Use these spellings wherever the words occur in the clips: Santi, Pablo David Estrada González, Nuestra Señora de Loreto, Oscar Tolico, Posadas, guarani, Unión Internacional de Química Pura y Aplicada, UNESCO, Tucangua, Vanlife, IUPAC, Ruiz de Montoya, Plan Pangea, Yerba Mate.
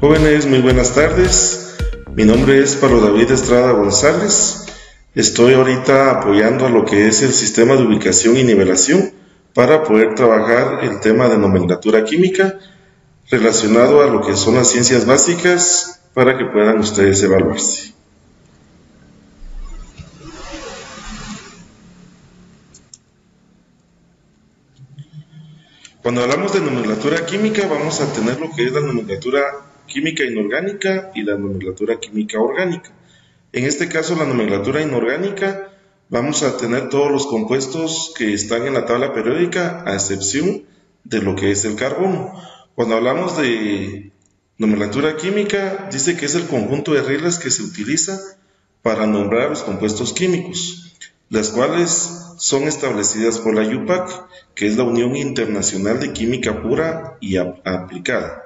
Jóvenes, muy buenas tardes. Mi nombre es Pablo David Estrada González. Estoy ahorita apoyando a lo que es el sistema de ubicación y nivelación para poder trabajar el tema de nomenclatura química relacionado a lo que son las ciencias básicas para que puedan ustedes evaluarse. Cuando hablamos de nomenclatura química vamos a tener lo que es la nomenclatura química inorgánica y la nomenclatura química orgánica. En este caso la nomenclatura inorgánica vamos a tener todos los compuestos que están en la tabla periódica a excepción de lo que es el carbono. Cuando hablamos de nomenclatura química dice que es el conjunto de reglas que se utiliza para nombrar los compuestos químicos, las cuales son establecidas por la IUPAC, que es la Unión Internacional de Química Pura y Aplicada.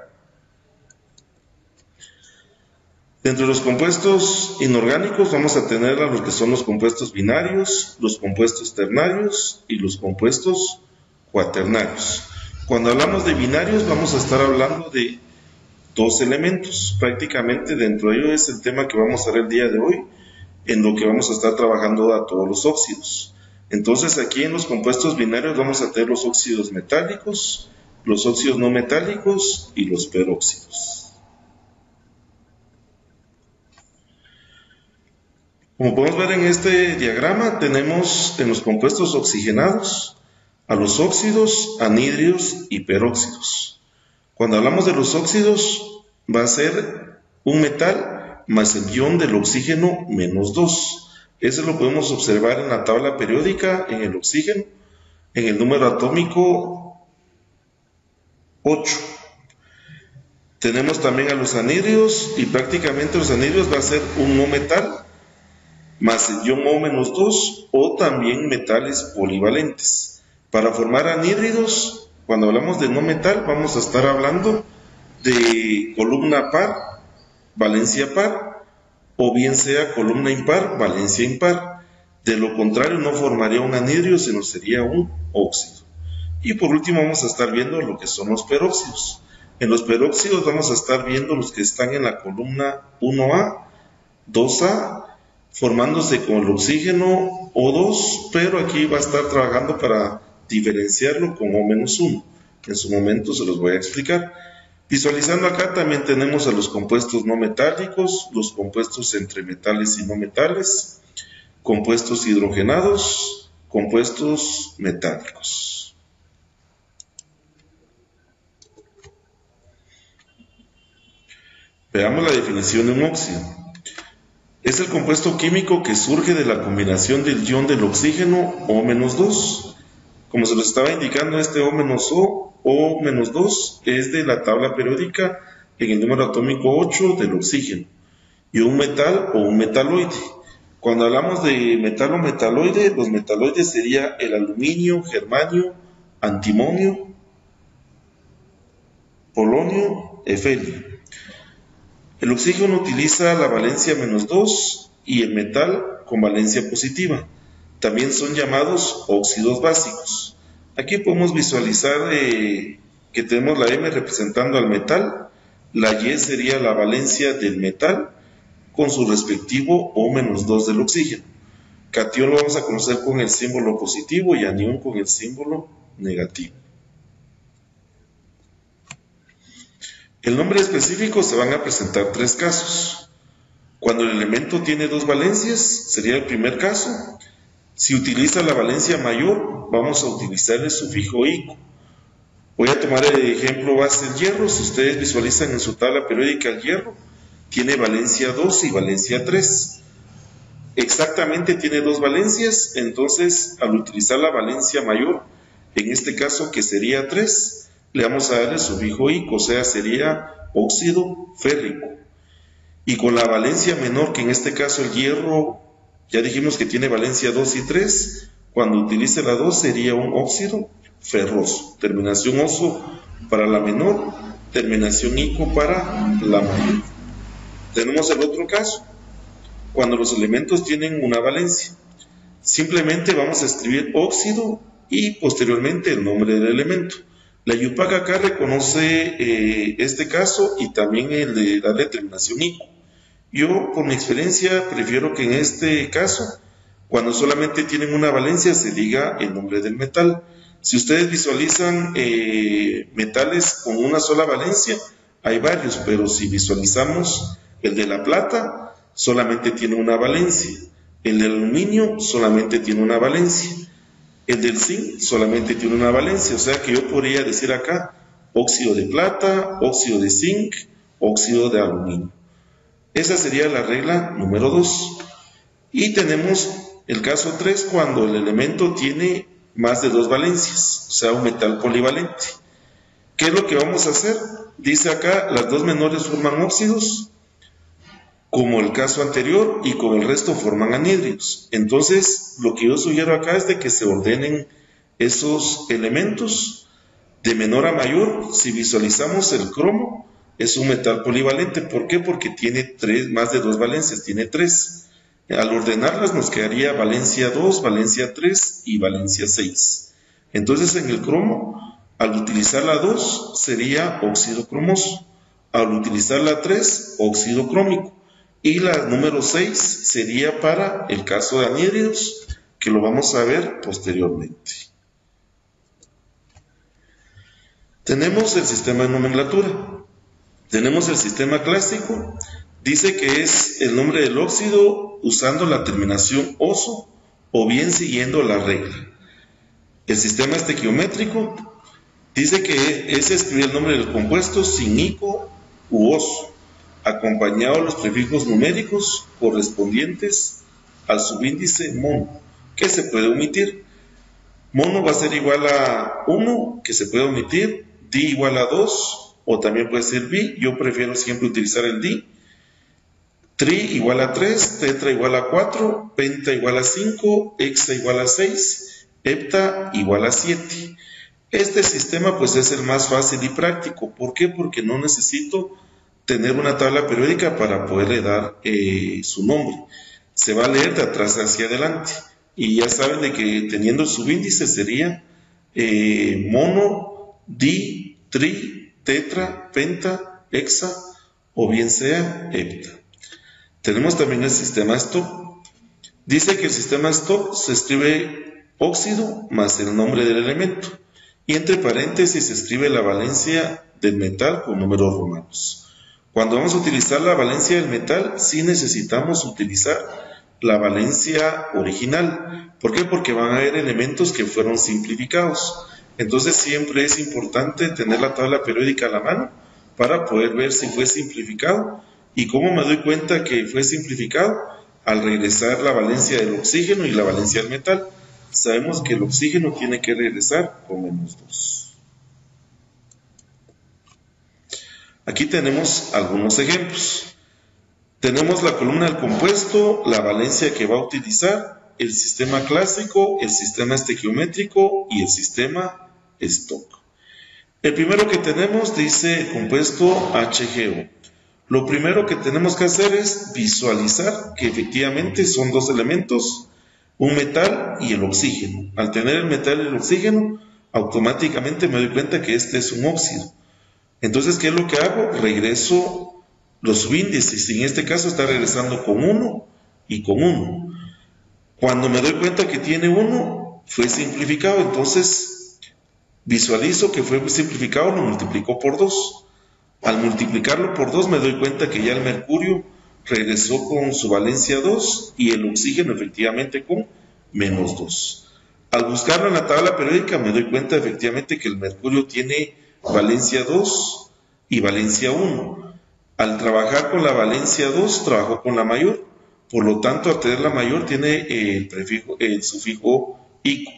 Dentro de los compuestos inorgánicos vamos a tener a los que son los compuestos binarios, los compuestos ternarios y los compuestos cuaternarios. Cuando hablamos de binarios vamos a estar hablando de dos elementos, prácticamente dentro de ello es el tema que vamos a ver el día de hoy, en lo que vamos a estar trabajando a todos los óxidos. Entonces aquí en los compuestos binarios vamos a tener los óxidos metálicos, los óxidos no metálicos y los peróxidos. Como podemos ver en este diagrama tenemos en los compuestos oxigenados a los óxidos, anhidrios y peróxidos. Cuando hablamos de los óxidos va a ser un metal más el ion del oxígeno menos 2. Eso lo podemos observar en la tabla periódica, en el oxígeno, en el número atómico 8. Tenemos también a los anhidrios, y prácticamente los anhidrios va a ser un no metal, más el ion O menos 2, o también metales polivalentes. Para formar anhídridos, cuando hablamos de no metal, vamos a estar hablando de columna par, valencia par, o bien sea columna impar, valencia impar. De lo contrario no formaría un anhidrio, sino sería un óxido. Y por último vamos a estar viendo lo que son los peróxidos. En los peróxidos vamos a estar viendo los que están en la columna 1A, 2A, formándose con el oxígeno O2, pero aquí va a estar trabajando para diferenciarlo con O-1, que en su momento se los voy a explicar. Visualizando acá también tenemos a los compuestos no metálicos, los compuestos entre metales y no metales, compuestos hidrogenados, compuestos metálicos. Veamos la definición de un óxido. Es el compuesto químico que surge de la combinación del ion del oxígeno O-2. Como se lo estaba indicando, este O-2 es de la tabla periódica en el número atómico 8 del oxígeno, y un metal o un metaloide. Cuando hablamos de metal o metaloide, los metaloides serían el aluminio, germanio, antimonio, polonio, efelio. El oxígeno utiliza la valencia menos 2 y el metal con valencia positiva. También son llamados óxidos básicos. Aquí podemos visualizar que tenemos la M representando al metal, la Y sería la valencia del metal con su respectivo O-2 del oxígeno. Catión lo vamos a conocer con el símbolo positivo y anión con el símbolo negativo. El nombre específico se van a presentar tres casos. Cuando el elemento tiene dos valencias, sería el primer caso. Si utiliza la valencia mayor, vamos a utilizar el sufijo -ico. Voy a tomar el ejemplo base el hierro. Si ustedes visualizan en su tabla periódica el hierro, tiene valencia 2 y valencia 3. Exactamente tiene dos valencias, entonces al utilizar la valencia mayor, en este caso que sería 3, le vamos a dar el sufijo -ico, o sea sería óxido férrico. Y con la valencia menor, que en este caso el hierro, ya dijimos que tiene valencia 2 y 3, cuando utilice la 2 sería un óxido ferroso. Terminación oso para la menor, terminación ico para la mayor. Tenemos el otro caso, cuando los elementos tienen una valencia. Simplemente vamos a escribir óxido y posteriormente el nombre del elemento. La IUPAC acá reconoce este caso y también el de darle terminación ICU. Yo, por mi experiencia, prefiero que en este caso, cuando solamente tienen una valencia, se diga el nombre del metal. Si ustedes visualizan metales con una sola valencia, hay varios, pero si visualizamos el de la plata, solamente tiene una valencia. El del aluminio solamente tiene una valencia. El del zinc solamente tiene una valencia, o sea que yo podría decir acá óxido de plata, óxido de zinc, óxido de aluminio. Esa sería la regla número 2. Y tenemos el caso 3 cuando el elemento tiene más de 2 valencias, o sea un metal polivalente. ¿Qué es lo que vamos a hacer? Dice acá las dos menores forman óxidos, como el caso anterior, y con el resto forman anhidridos. Entonces, lo que yo sugiero acá es de que se ordenen esos elementos de menor a mayor. Si visualizamos el cromo, es un metal polivalente. ¿Por qué? Porque tiene más de 2 valencias, tiene 3. Al ordenarlas nos quedaría valencia 2, valencia 3 y valencia 6. Entonces, en el cromo, al utilizar la 2, sería óxido cromoso. Al utilizar la 3, óxido crómico. Y la número 6 sería para el caso de anhídridos, que lo vamos a ver posteriormente. Tenemos el sistema de nomenclatura. Tenemos el sistema clásico. Dice que es el nombre del óxido usando la terminación oso o bien siguiendo la regla. El sistema estequiométrico dice que es escribir el nombre del compuesto sin ico u oso, acompañado de los prefijos numéricos correspondientes al subíndice mono, que se puede omitir. Mono va a ser igual a 1, que se puede omitir, di igual a 2, o también puede ser bi, yo prefiero siempre utilizar el di, tri igual a 3, tetra igual a 4, penta igual a 5, hexa igual a 6, hepta igual a 7. Este sistema pues es el más fácil y práctico. ¿Por qué? Porque no necesito tener una tabla periódica para poderle dar su nombre. Se va a leer de atrás hacia adelante y ya saben de que teniendo el subíndice sería mono, di, tri, tetra, penta, hexa o bien sea hepta. Tenemos también el sistema STOP. Dice que el sistema STOP se escribe óxido más el nombre del elemento y entre paréntesis se escribe la valencia del metal con números romanos. Cuando vamos a utilizar la valencia del metal, sí necesitamos utilizar la valencia original. ¿Por qué? Porque van a haber elementos que fueron simplificados. Entonces siempre es importante tener la tabla periódica a la mano para poder ver si fue simplificado. ¿Y cómo me doy cuenta que fue simplificado? Al regresar la valencia del oxígeno y la valencia del metal. Sabemos que el oxígeno tiene que regresar con menos 2. Aquí tenemos algunos ejemplos. Tenemos la columna del compuesto, la valencia que va a utilizar, el sistema clásico, el sistema estequiométrico y el sistema STOC. El primero que tenemos dice el compuesto HGO. Lo primero que tenemos que hacer es visualizar que efectivamente son dos elementos, un metal y el oxígeno. Al tener el metal y el oxígeno, automáticamente me doy cuenta que este es un óxido. Entonces, ¿qué es lo que hago? Regreso los subíndices, y en este caso está regresando con 1 y con 1. Cuando me doy cuenta que tiene 1, fue simplificado, entonces visualizo que fue simplificado, lo multiplico por 2. Al multiplicarlo por 2 me doy cuenta que ya el mercurio regresó con su valencia 2 y el oxígeno efectivamente con menos 2. Al buscarlo en la tabla periódica me doy cuenta efectivamente que el mercurio tiene valencia 2 y valencia 1. Al trabajar con la valencia 2, trabajo con la mayor. Por lo tanto, al tener la mayor, tiene el sufijo ico.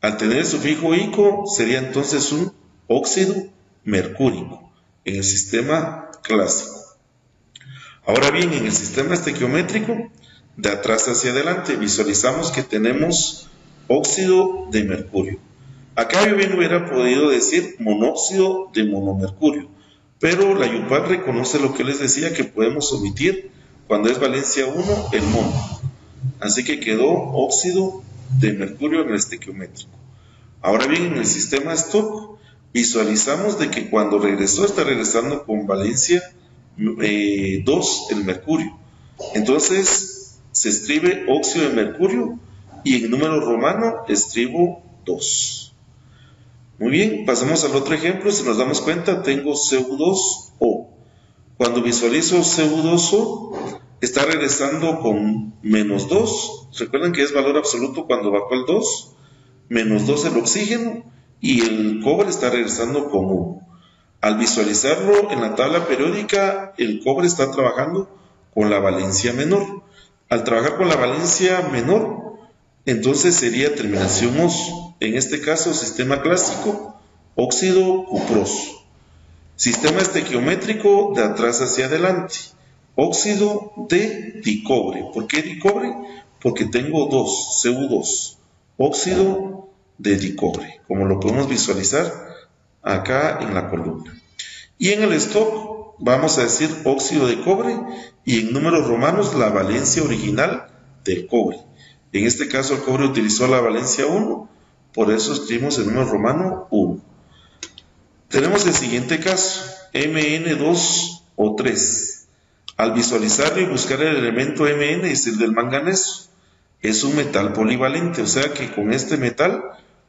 Al tener el sufijo ico, sería entonces un óxido mercúrico en el sistema clásico. Ahora bien, en el sistema estequiométrico, de atrás hacia adelante, visualizamos que tenemos óxido de mercurio. Acá yo bien hubiera podido decir monóxido de monomercurio, pero la IUPAC reconoce lo que les decía, que podemos omitir cuando es valencia 1 el mono. Así que quedó óxido de mercurio en el estequiométrico. Ahora bien, en el sistema STOC visualizamos de que cuando regresó, está regresando con valencia 2 el mercurio. Entonces se escribe óxido de mercurio y en número romano escribo 2. Muy bien, pasamos al otro ejemplo. Si nos damos cuenta, tengo CO2O. Cuando visualizo CO2O, está regresando con menos 2. Recuerden que es valor absoluto cuando bajó el 2. Menos 2 el oxígeno y el cobre está regresando con 1. Al visualizarlo en la tabla periódica, el cobre está trabajando con la valencia menor. Al trabajar con la valencia menor, entonces sería terminación oso. En este caso, sistema clásico, óxido cuproso. Sistema estequiométrico de atrás hacia adelante, óxido de dicobre. ¿Por qué dicobre? Porque tengo 2, CO2, óxido de dicobre, como lo podemos visualizar acá en la columna. Y en el stock vamos a decir óxido de cobre y en números romanos la valencia original del cobre. En este caso el cobre utilizó la valencia 1, por eso escribimos el número romano 1. Tenemos el siguiente caso, MN2O3. Al visualizarlo y buscar el elemento MN es el del manganeso. Es un metal polivalente, o sea que con este metal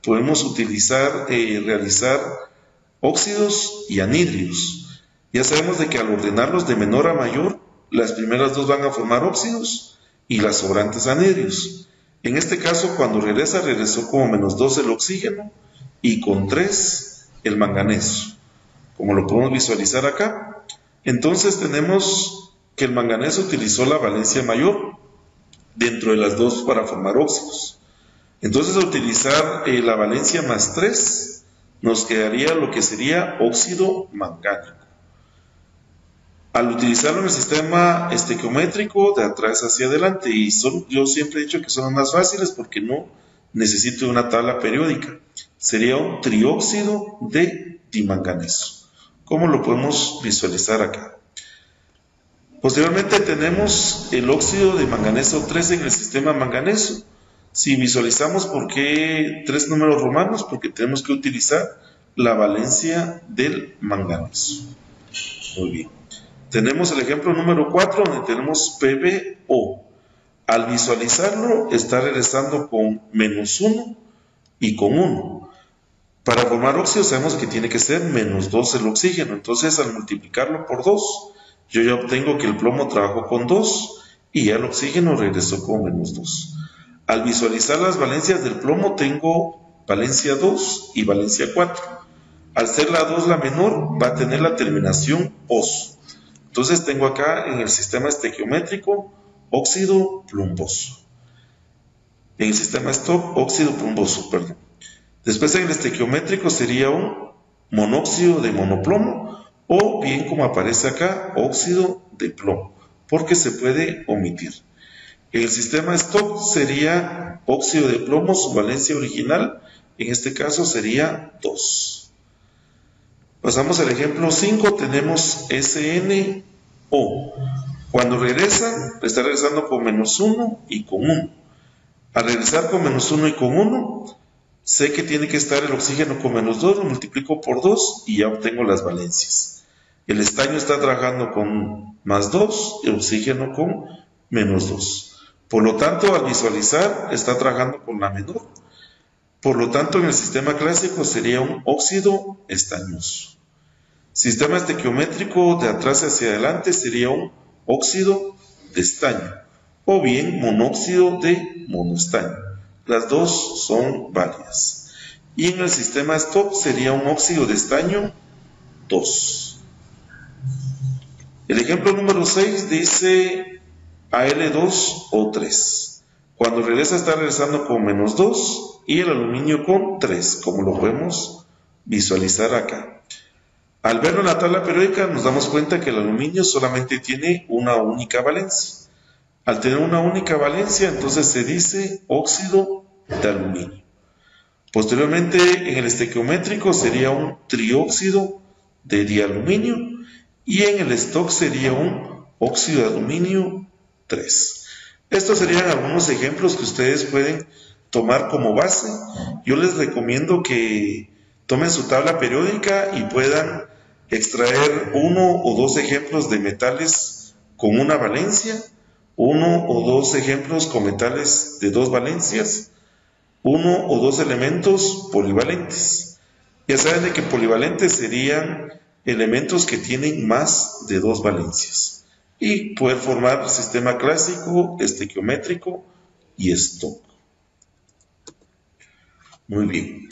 podemos utilizar, realizar óxidos y anhidridos. Ya sabemos de que al ordenarlos de menor a mayor, las primeras dos van a formar óxidos y las sobrantes anhidridos. En este caso, cuando regresa, regresó como menos 2 el oxígeno y con 3 el manganeso, como lo podemos visualizar acá. Entonces tenemos que el manganeso utilizó la valencia mayor dentro de las dos para formar óxidos. Entonces, al utilizar la valencia más 3, nos quedaría lo que sería óxido mangánico. Al utilizarlo en el sistema estequiométrico de atrás hacia adelante, y yo siempre he dicho que son las más fáciles porque no necesito una tabla periódica, sería un trióxido de dimanganeso, como lo podemos visualizar acá. Posteriormente tenemos el óxido de manganeso 3 en el sistema manganeso. Si visualizamos por qué 3 números romanos, porque tenemos que utilizar la valencia del manganeso. Muy bien. Tenemos el ejemplo número 4 donde tenemos PbO. Al visualizarlo está regresando con menos 1 y con 1. Para formar óxido sabemos que tiene que ser menos 2 el oxígeno. Entonces al multiplicarlo por 2... yo ya obtengo que el plomo trabajó con 2 y ya el oxígeno regresó con menos 2. Al visualizar las valencias del plomo tengo valencia 2 y valencia 4. Al ser la 2 la menor va a tener la terminación oso. Entonces tengo acá en el sistema estequiométrico óxido plumboso. En el sistema stock óxido plumboso, perdón. Después en el estequiométrico sería un monóxido de monoplomo, o bien como aparece acá, óxido de plomo, porque se puede omitir. El sistema stock sería óxido de plomo, su valencia original, en este caso sería 2. Pasamos al ejemplo 5, tenemos SNO. Cuando regresa, está regresando con menos 1 y con 1. Al regresar con menos 1 y con 1, sé que tiene que estar el oxígeno con menos 2, lo multiplico por 2 y ya obtengo las valencias. El estaño está trabajando con más 2, el oxígeno con menos 2. Por lo tanto, al visualizar, está trabajando con la menor. Por lo tanto, en el sistema clásico sería un óxido estañoso. Sistema estequiométrico de atrás hacia adelante sería un óxido de estaño, o bien monóxido de monoestaño. Las dos son válidas. Y en el sistema stock sería un óxido de estaño 2. El ejemplo número 6 dice Al2O3. Cuando regresa está regresando con menos 2 y el aluminio con 3, como lo podemos visualizar acá. Al verlo en la tabla periódica nos damos cuenta que el aluminio solamente tiene una única valencia. Al tener una única valencia, entonces se dice óxido de aluminio. Posteriormente en el estequiométrico sería un trióxido de dialuminio. Y en el stock sería un óxido de aluminio 3. Estos serían algunos ejemplos que ustedes pueden tomar como base. Yo les recomiendo que Tomen su tabla periódica y puedan extraer uno o dos ejemplos de metales con una valencia, uno o dos ejemplos con metales de dos valencias, uno o dos elementos polivalentes. Ya saben de que polivalentes serían elementos que tienen más de dos valencias y poder formar sistema clásico, estequiométrico y Stock. Muy bien.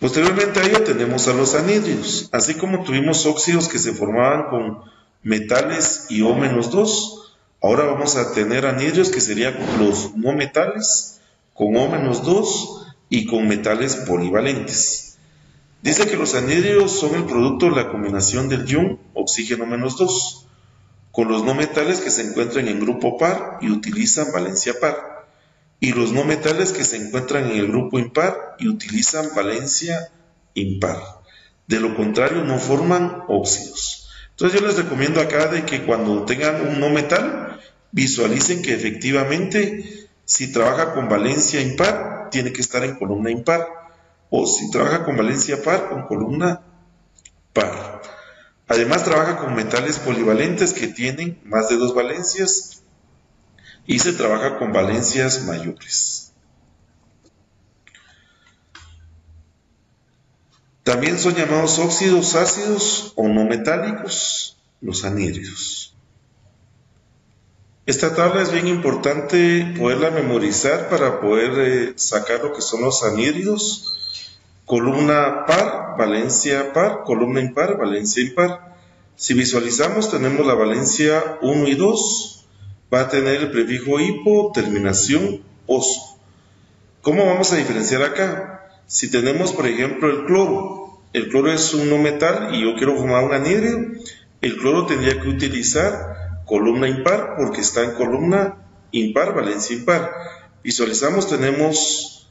Posteriormente a ello tenemos a los anhidros, así como tuvimos óxidos que se formaban con metales y O-2, ahora vamos a tener anhidros que serían los no metales, con O-2 y con metales polivalentes. Dice que los anhidros son el producto de la combinación del ion oxígeno-2, con los no metales que se encuentran en grupo par y utilizan valencia par, y los no metales que se encuentran en el grupo impar y utilizan valencia impar. De lo contrario no forman óxidos. Entonces yo les recomiendo acá de que cuando tengan un no metal, visualicen que efectivamente si trabaja con valencia impar, tiene que estar en columna impar, o si trabaja con valencia par, con columna par. Además trabaja con metales polivalentes que tienen más de dos valencias, y se trabaja con valencias mayores. También son llamados óxidos ácidos o no metálicos, los anhidros. Esta tabla es bien importante poderla memorizar para poder sacar lo que son los anhidros. Columna par, columna impar, valencia impar. Si visualizamos tenemos la valencia 1 y 2, va a tener el prefijo hipo, terminación oso. ¿Cómo vamos a diferenciar acá? Si tenemos, por ejemplo, el cloro es un no metal y yo quiero formar un anhidro, el cloro tendría que utilizar columna impar porque está en columna impar, valencia impar. Visualizamos, tenemos,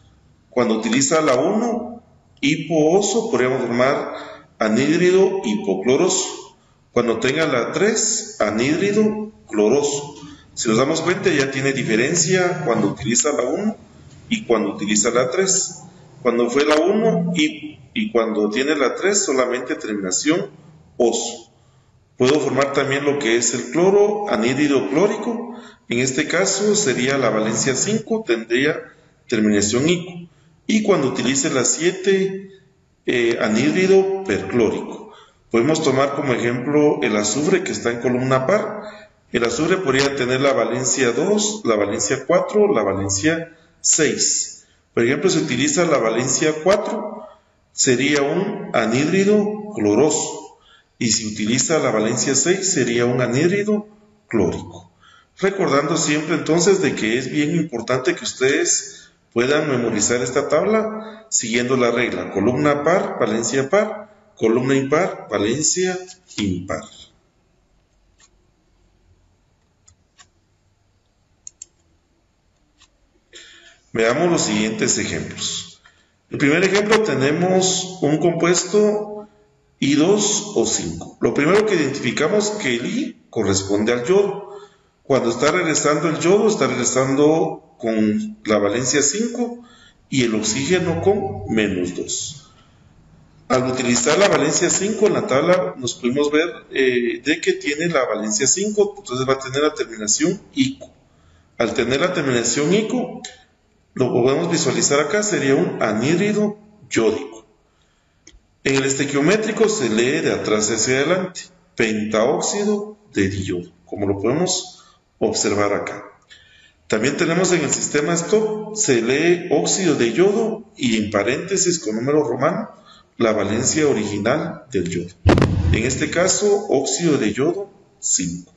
cuando utiliza la 1, hipo oso, podríamos formar anhídrido hipocloroso. Cuando tenga la 3, anhídrido cloroso. Si nos damos cuenta ya tiene diferencia cuando utiliza la 1 y cuando utiliza la 3. Cuando fue la 1 y cuando tiene la 3 solamente terminación oso. Puedo formar también lo que es el cloro, anhídrido clórico. En este caso sería la valencia 5, tendría terminación ico. Y cuando utilice la 7, anhídrido perclórico. Podemos tomar como ejemplo el azufre que está en columna par. El azufre podría tener la valencia 2, la valencia 4, la valencia 6. Por ejemplo, si utiliza la valencia 4, sería un anhídrido cloroso. Y si utiliza la valencia 6, sería un anhídrido clórico. Recordando siempre entonces de que es bien importante que ustedes puedan memorizar esta tabla siguiendo la regla. Columna par, columna impar, valencia impar. Veamos los siguientes ejemplos. El primer ejemplo tenemos un compuesto I2O5. Lo primero que identificamos que el I corresponde al yodo. Cuando está regresando el yodo, está regresando con la valencia 5 y el oxígeno con -2. Al utilizar la valencia 5 en la tabla nos pudimos ver de que tiene la valencia 5, entonces va a tener la terminación ico. Al tener la terminación ico, lo podemos visualizar acá, sería un anhídrido yódico. En el estequiométrico se lee de atrás hacia adelante, pentaóxido de diyodo, como lo podemos observar acá. También tenemos en el sistema Stock, se lee óxido de yodo y en paréntesis con número romano, la valencia original del yodo. En este caso, óxido de yodo 5.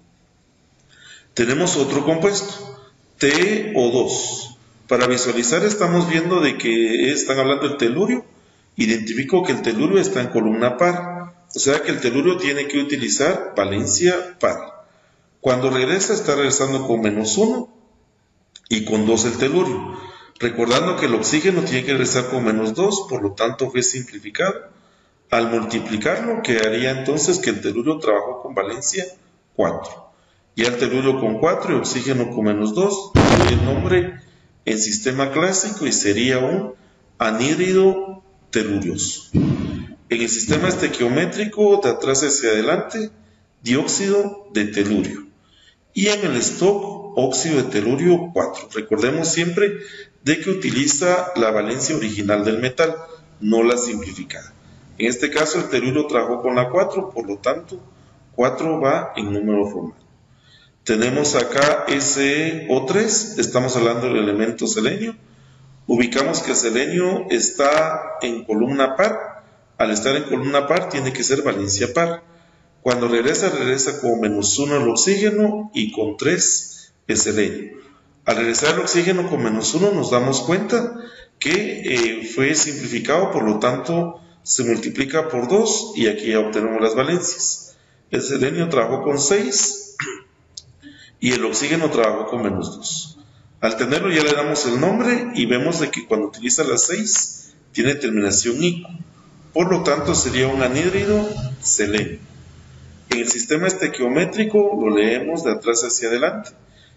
Tenemos otro compuesto, TeO2. Para visualizar estamos viendo de que están hablando del telurio. Identifico que el telurio está en columna par. O sea que el telurio tiene que utilizar valencia par. Cuando regresa está regresando con -1 y con 2 el telurio. Recordando que el oxígeno tiene que regresar con -2, por lo tanto fue simplificado. Al multiplicarlo quedaría entonces que el telurio trabajó con valencia 4. Y al telurio con 4 y oxígeno con -2, el nombre en sistema clásico y sería un anhídrido telurioso. En el sistema estequiométrico, de atrás hacia adelante, dióxido de telurio. Y en el stock, óxido de telurio 4. Recordemos siempre de que utiliza la valencia original del metal, no la simplificada. En este caso, el telurio trabajó con la 4, por lo tanto, 4 va en número formal. Tenemos acá SeO3, estamos hablando del elemento selenio. Ubicamos que el selenio está en columna par. Al estar en columna par, tiene que ser valencia par. Cuando regresa, regresa con -1 el oxígeno y con 3 el selenio. Al regresar el oxígeno con -1, nos damos cuenta que fue simplificado, por lo tanto, se multiplica por 2 y aquí ya obtenemos las valencias. El selenio trabajó con 6 y el oxígeno trabajó con -2. Al tenerlo ya le damos el nombre y vemos de que cuando utiliza las 6 tiene terminación ico. Por lo tanto sería un anhídrido selenio. En el sistema estequiométrico lo leemos de atrás hacia adelante.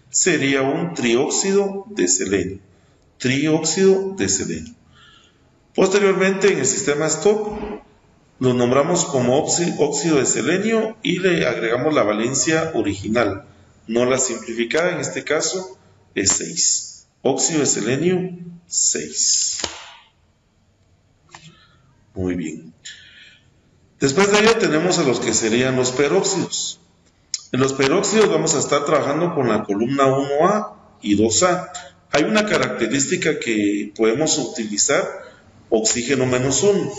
Sería un trióxido de selenio. Trióxido de selenio. Posteriormente en el sistema stock lo nombramos como óxido de selenio y le agregamos la valencia original, no la simplificada, en este caso es 6. Óxido de selenio 6. Muy bien. Después de ello tenemos a los que serían los peróxidos. En los peróxidos vamos a estar trabajando con la columna 1A y 2A. Hay una característica que podemos utilizar, oxígeno -1.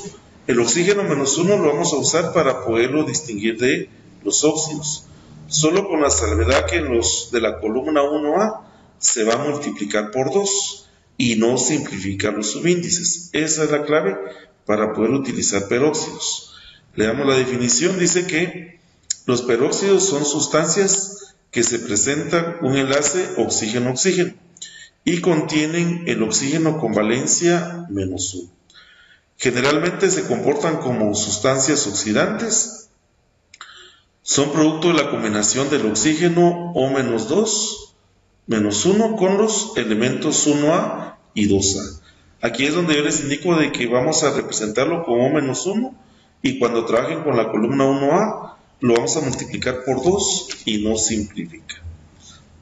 El oxígeno -1 lo vamos a usar para poderlo distinguir de los óxidos. Solo con la salvedad que en los de la columna 1A se va a multiplicar por 2 y no simplificar los subíndices. Esa es la clave para poder utilizar peróxidos. Le damos la definición, dice que los peróxidos son sustancias que se presentan un enlace oxígeno-oxígeno y contienen el oxígeno con valencia -1. Generalmente se comportan como sustancias oxidantes, son producto de la combinación del oxígeno O-2 -1 con los elementos 1A y 2A. Aquí es donde yo les indico de que vamos a representarlo con O-1 y cuando trabajen con la columna 1A lo vamos a multiplicar por 2 y no simplifica.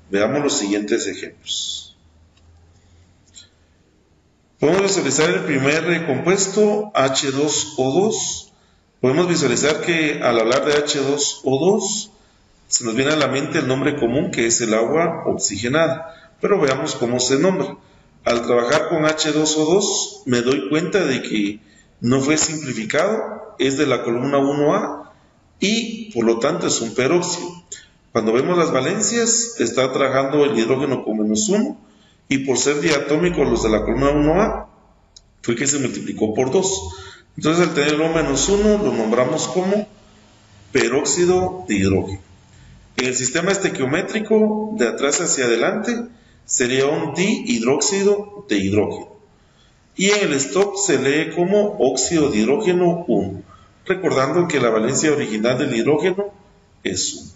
Veamos los siguientes ejemplos. Podemos visualizar el primer compuesto H2O2. Podemos visualizar que al hablar de H2O2 se nos viene a la mente el nombre común que es el agua oxigenada, pero veamos cómo se nombra. Al trabajar con H2O2 me doy cuenta de que no fue simplificado, es de la columna 1A y por lo tanto es un peróxido. Cuando vemos las valencias está trabajando el hidrógeno con -1 y por ser diatómicos los de la columna 1A fue que se multiplicó por 2. Entonces al tenerlo -1 lo nombramos como peróxido de hidrógeno. En el sistema estequiométrico, de atrás hacia adelante, sería un dihidróxido de hidrógeno. Y en el stock se lee como óxido de hidrógeno 1, recordando que la valencia original del hidrógeno es 1.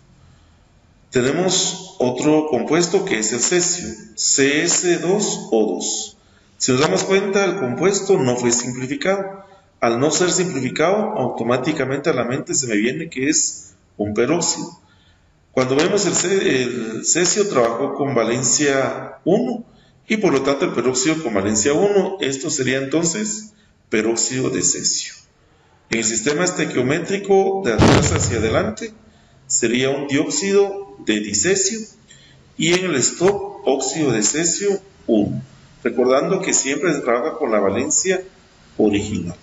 Tenemos otro compuesto que es el cesio, CS2O2. Si nos damos cuenta, el compuesto no fue simplificado. Al no ser simplificado, automáticamente a la mente se me viene que es un peróxido. Cuando vemos el cesio trabajó con valencia 1 y por lo tanto el peróxido con valencia 1, esto sería entonces peróxido de cesio. En el sistema estequiométrico de atrás hacia adelante sería un dióxido de dicesio y en el stock óxido de cesio 1, recordando que siempre se trabaja con la valencia original.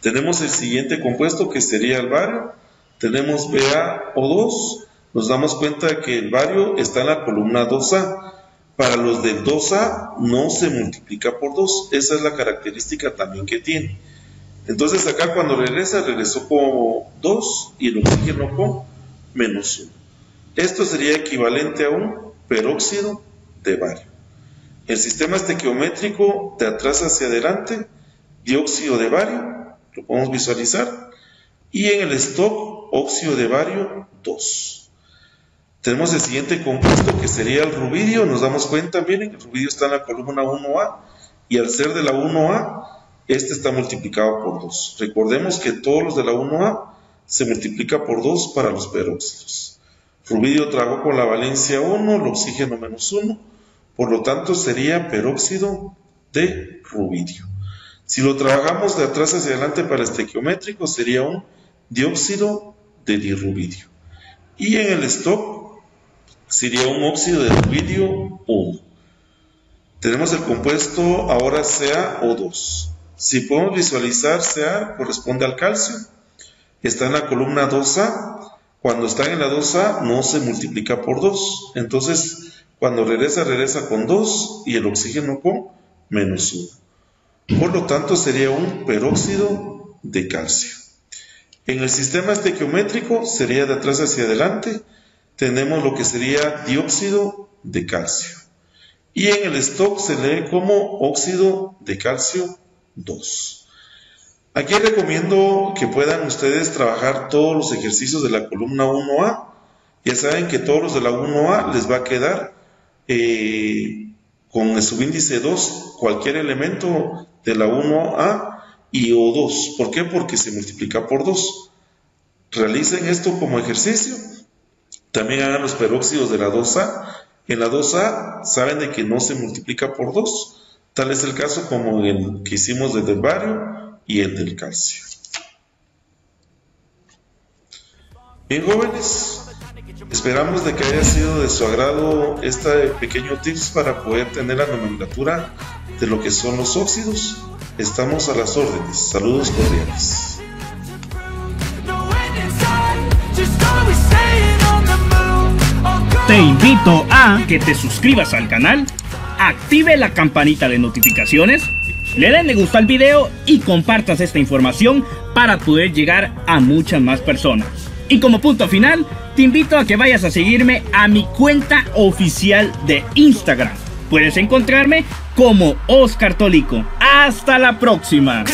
Tenemos el siguiente compuesto que sería el bario. Tenemos BaO2, nos damos cuenta de que el bario está en la columna 2A. Para los del 2A no se multiplica por 2, esa es la característica también que tiene. Entonces acá cuando regresa, regresó con 2 y el oxígeno con -1. Esto sería equivalente a un peróxido de bario. El sistema estequiométrico de atrás hacia adelante, dióxido de bario, lo podemos visualizar. Y en el stock, óxido de bario 2. Tenemos el siguiente compuesto que sería el rubidio. Nos damos cuenta, miren, el rubidio está en la columna 1A y al ser de la 1A este está multiplicado por 2. Recordemos que todos los de la 1A se multiplica por 2 para los peróxidos. Rubidio trabó con la valencia 1, el oxígeno menos 1, por lo tanto sería peróxido de rubidio. Si lo trabajamos de atrás hacia adelante para el estequiométrico, sería un dióxido de dirubidio. Y en el stop sería un óxido de rubidio 1. Tenemos el compuesto ahora CaO2. Si podemos visualizar, Ca corresponde al calcio. Está en la columna 2A. Cuando está en la 2A no se multiplica por 2. Entonces, cuando regresa, regresa con 2 y el oxígeno con menos 1. Por lo tanto, sería un peróxido de calcio. En el sistema estequiométrico sería de atrás hacia adelante. Tenemos lo que sería dióxido de calcio. Y en el stock se lee como óxido de calcio 2. Aquí recomiendo que puedan ustedes trabajar todos los ejercicios de la columna 1A. Ya saben que todos los de la 1A les va a quedar con el subíndice 2 cualquier elemento de la 1A y O2. ¿Por qué? Porque se multiplica por 2. Realicen esto como ejercicio. También hagan los peróxidos de la 2A. En la 2A saben de que no se multiplica por 2. Tal es el caso como el que hicimos desde el bario y el del calcio. Bien, jóvenes, esperamos de que haya sido de su agrado este pequeño tips para poder tener la nomenclatura de lo que son los óxidos. Estamos a las órdenes. Saludos cordiales. Te invito a que te suscribas al canal, active la campanita de notificaciones, le den me gusta al video y compartas esta información para poder llegar a muchas más personas. Y como punto final, te invito a que vayas a seguirme a mi cuenta oficial de Instagram. Puedes encontrarme como Oscar Tolico. ¡Hasta la próxima!